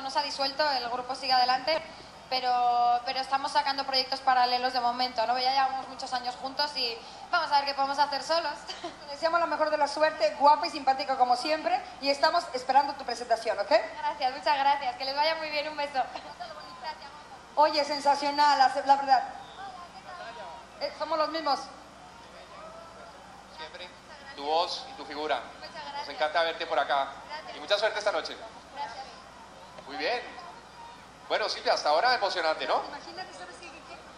no se ha disuelto, el grupo sigue adelante, pero estamos sacando proyectos paralelos de momento, ¿no? Ya llevamos muchos años juntos y vamos a ver qué podemos hacer solos. Te deseamos la mejor de la suerte, guapa y simpática como siempre, y estamos esperando tu presentación, ¿ok? Gracias, muchas gracias, que les vaya muy bien, un beso. Oye, sensacional, la verdad. Somos los mismos. Siempre, tu voz y tu figura. Nos encanta verte por acá. Gracias. Y mucha suerte esta noche. Gracias. Muy bien. Bueno, Silvia, hasta ahora emocionante, ¿no? Imagínate, ¿sabes qué?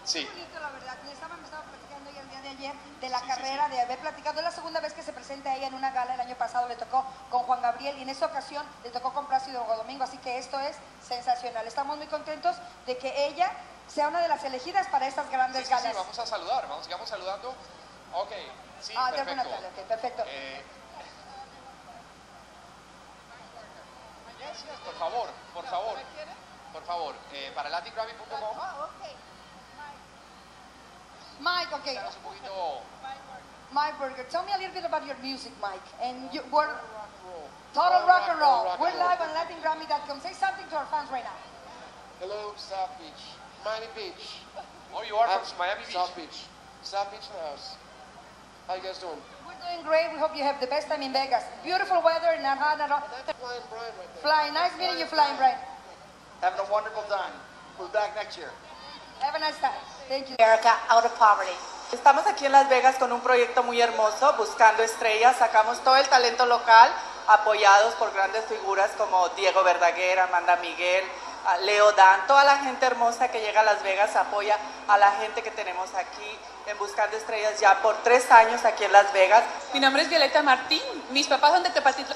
Sí. Bonito, la verdad. Me estaba platicando ella el día de ayer de la carrera, de haber platicado. Es la segunda vez que se presenta ella en una gala. El año pasado le tocó con Juan Gabriel y en esta ocasión le tocó con Plácido Domingo. Así que esto es sensacional. Estamos muy contentos de que ella sea una de las elegidas para estas grandes galas. Sí, vamos a saludar. Sigamos saludando. Ok, sí, perfecto. Natalia, okay, perfecto. Por favor, para latingrammy.com. Mike, okay. Mike Berger, tell me a little bit about your music, Mike. And you were total rock and roll. We're live on latingrammy.com. Say something to our fans right now. Hello, South Beach, Miami Beach. Oh, you are from Miami Beach. South Beach house. How you guys doing? We're doing great. We hope you have the best time in Vegas. Beautiful weather in Nevada. Flying Brian right there. Flying. Nice meeting you, Flying Brian. Having a wonderful time. We'll be back next year. Have a nice time. Thank you. America out of poverty. Estamos aquí en Las Vegas con un proyecto muy hermoso, Buscando Estrellas. Sacamos todo el talento local, apoyados por grandes figuras como Diego Verdaguer, Amanda Miguel, Leo Dan, toda la gente hermosa que llega a Las Vegas, apoya a la gente que tenemos aquí en Buscando Estrellas ya por 3 años aquí en Las Vegas. Mi nombre es Violeta Martín, mis papás son de Tepatitlán.